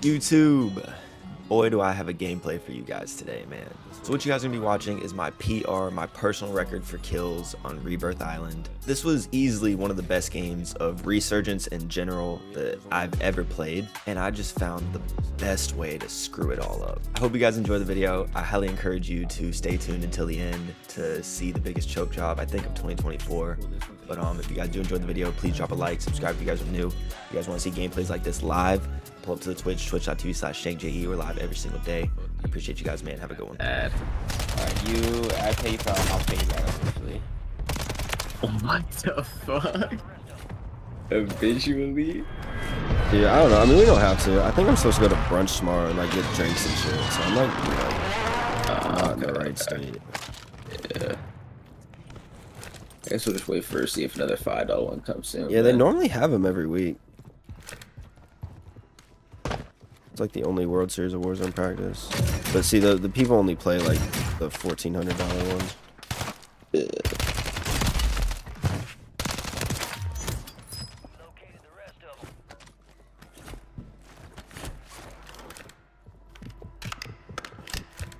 YouTube, boy do I have a gameplay for you guys today, man. So what you guys are gonna be watching is my PR, my personal record for kills on Rebirth Island. This was easily one of the best games of Resurgence in general that I've ever played, and I just found the best way to screw it all up. I hope you guys enjoy the video. I highly encourage you to stay tuned until the end to see the biggest choke job I think of 2024. But if you guys do enjoy the video, please drop a like, subscribe if you guys are new. If you guys want to see gameplays like this live, pull up to the Twitch, twitch.tv/shankje. We're live every single day. I appreciate you guys, man. Have a good one. Alright, I pay you for I'll pay you that officially. What the fuck? Eventually? Yeah, I don't know. I mean, we don't have to. I think I'm supposed to go to brunch tomorrow and like get drinks and shit. So I'm like, you know, not in the right state. Yeah. I guess we'll just wait for see if another $5 one comes soon. Yeah, man. They normally have them every week. It's like the only World Series of Warzone practice. But see, the people only play like the $1,400 ones. Yeah.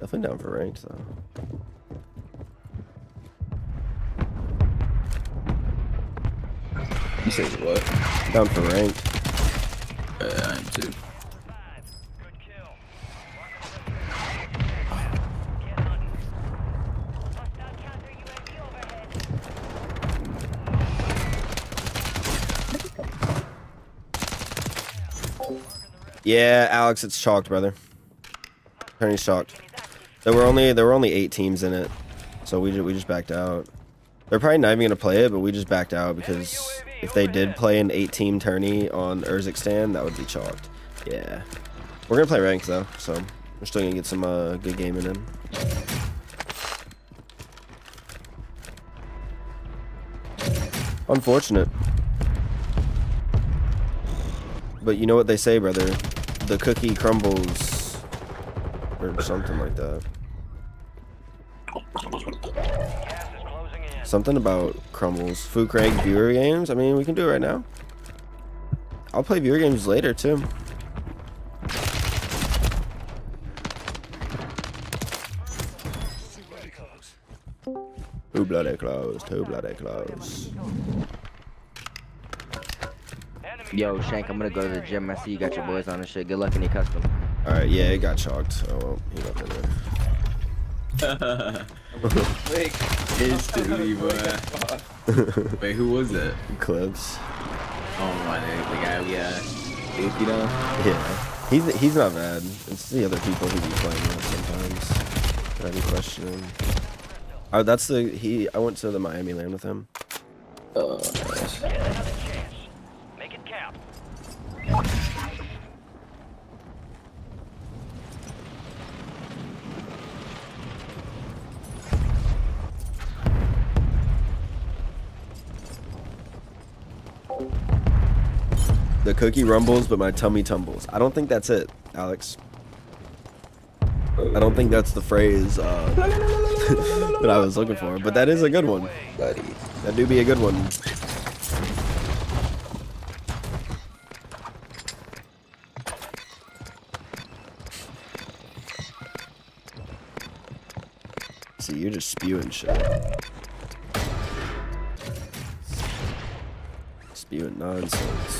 Definitely down for ranked though. You say what? Down for ranked. I am too. Yeah, Alex, it's chalked, brother. Attorney's chalked. There were only 8 teams in it, so we just backed out. They're probably not even gonna play it, but we just backed out because if they did play an 8-team tourney on Urzikstan, that would be chalked. Yeah, we're gonna play ranked though, so we're still gonna get some good gaming in. Unfortunate. But you know what they say, brother, the cookie crumbles, or something like that. Something about crumbles. Food Crank, viewer games? I mean, we can do it right now. I'll play viewer games later, too. Who bloody closed? Who bloody closed? Yo, Shank, I'm gonna go to the gym. I see you got your boys on and shit. Good luck in your custom. Alright, yeah, it got chalked. Oh, well, he got that in. Instantly, boy. Wait, who was it? Eclipse. Oh, my name. The guy we, you know? Yeah. He's not bad. It's the other people who be playing with sometimes. But I didn't question him. Oh, that's the, I went to the Miami land with him. Oh, nice. The cookie rumbles, but my tummy tumbles. I don't think that's it, Alex. I don't think that's the phrase that I was looking for, but that is a good one. That do be a good one. See, you're just spewing shit. Spewing nonsense.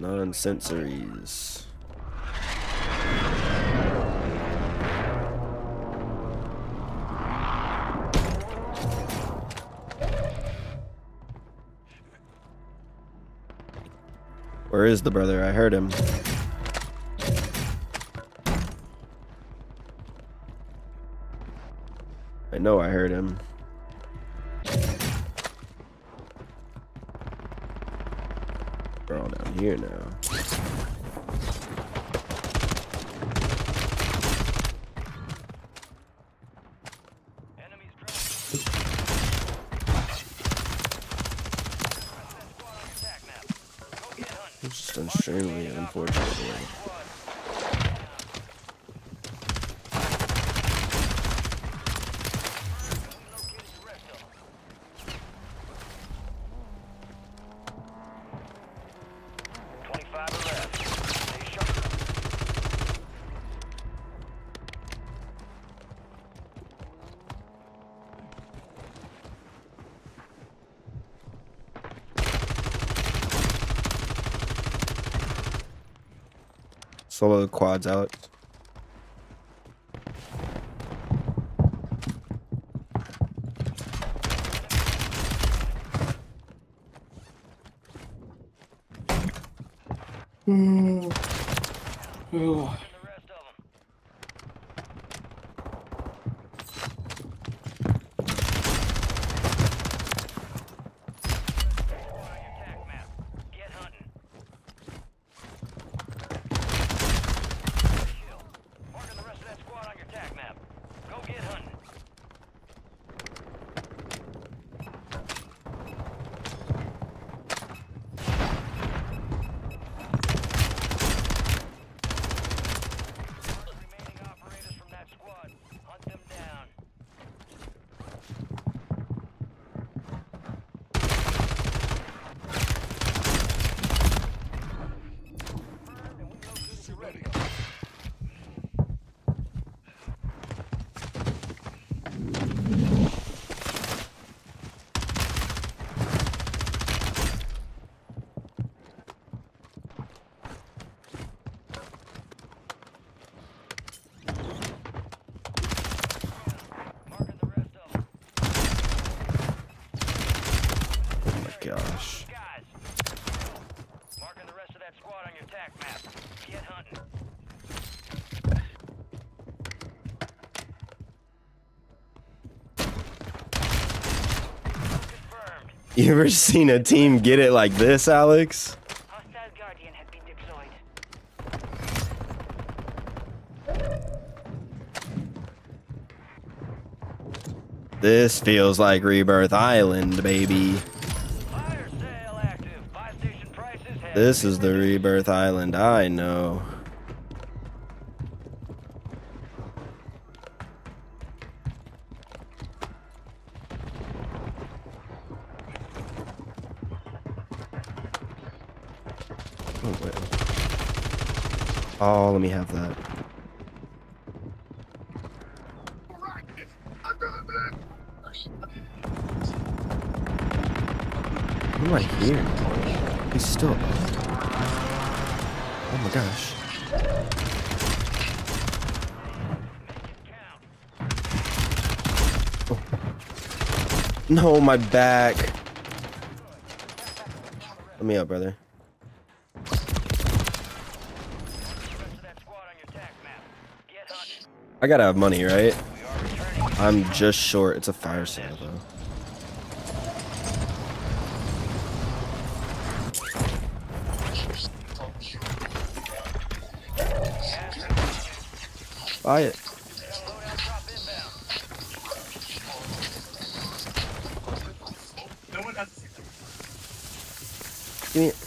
Non-sensories. Where is the brother? I heard him. I know I heard him. We're all down here now. It's just extremely unfortunate. Left. Solo quads out. Ooh. You ever seen a team get it like this, Alex? Hostile Guardian had been deployed. This feels like Rebirth Island, baby. Fire sale active. Buy station prices have this is the Rebirth Island I know. Oh, let me have that. What am I here? He's still up. Oh my gosh. Oh. No, my back. Let me up, brother. I gotta have money, right? I'm just short. It's a fire sale, though. Buy it. Give me it.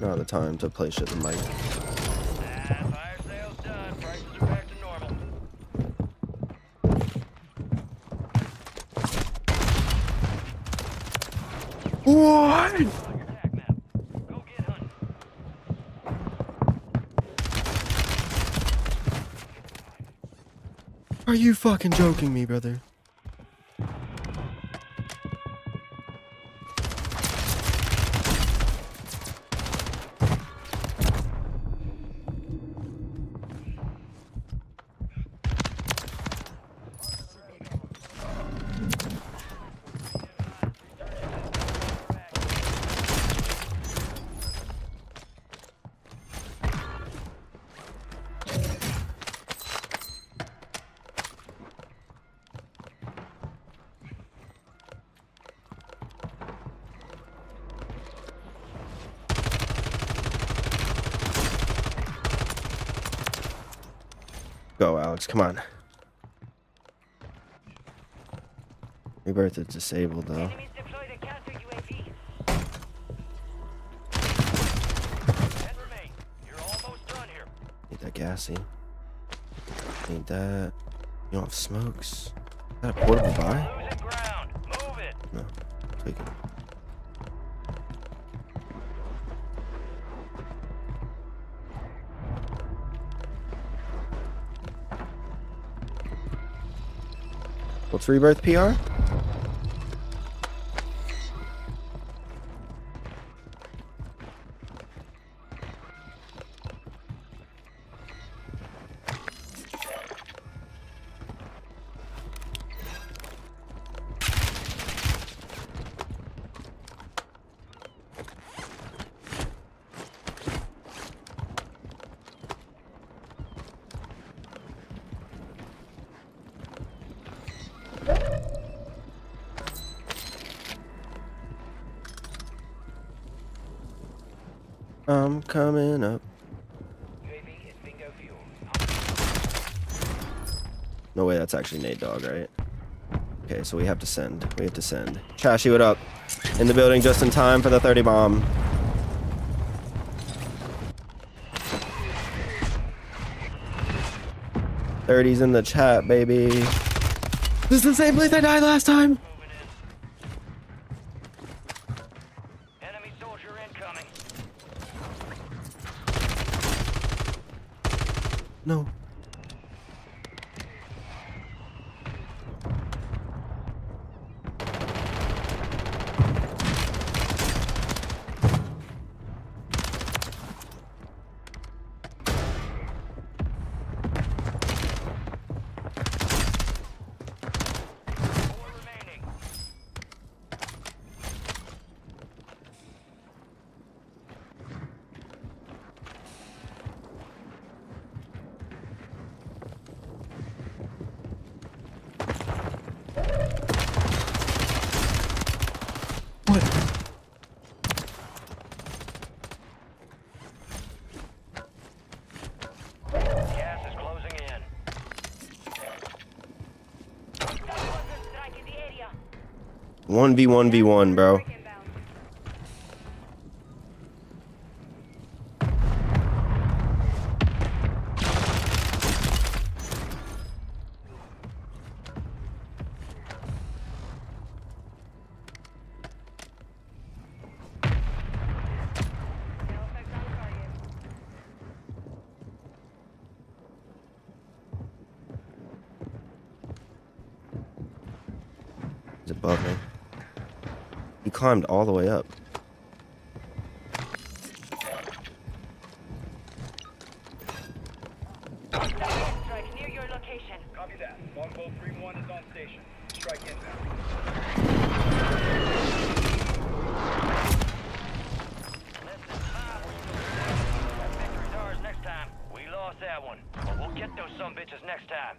Not the time to play shit in the mic. Fire sale's done. Prices are back to normal. What? Go get hunting. Are you fucking joking me, brother? Go, Alex, come on. Rebirth is disabled, though. Need that gassy. Need that. You don't have smokes. Is that a portable buy? No. Take it. What's Rebirth PR? I'm coming up. No way, that's actually Nade Dog, right? Okay, so we have to send. We have to send. Trashy, what up? In the building just in time for the 30 bomb. '30s in the chat, baby. This is the same place I died last time. No. One v one v one, bro. He's above me. He climbed all the way up. Strike near your location. Copy that. Longboat 3-1 is on station. Strike inbound. Next time. We lost that one. But we'll get those sumbitches next time.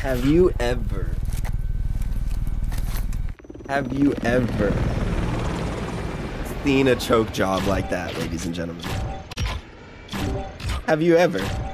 Have you ever seen a choke job like that, ladies and gentlemen? Have you ever?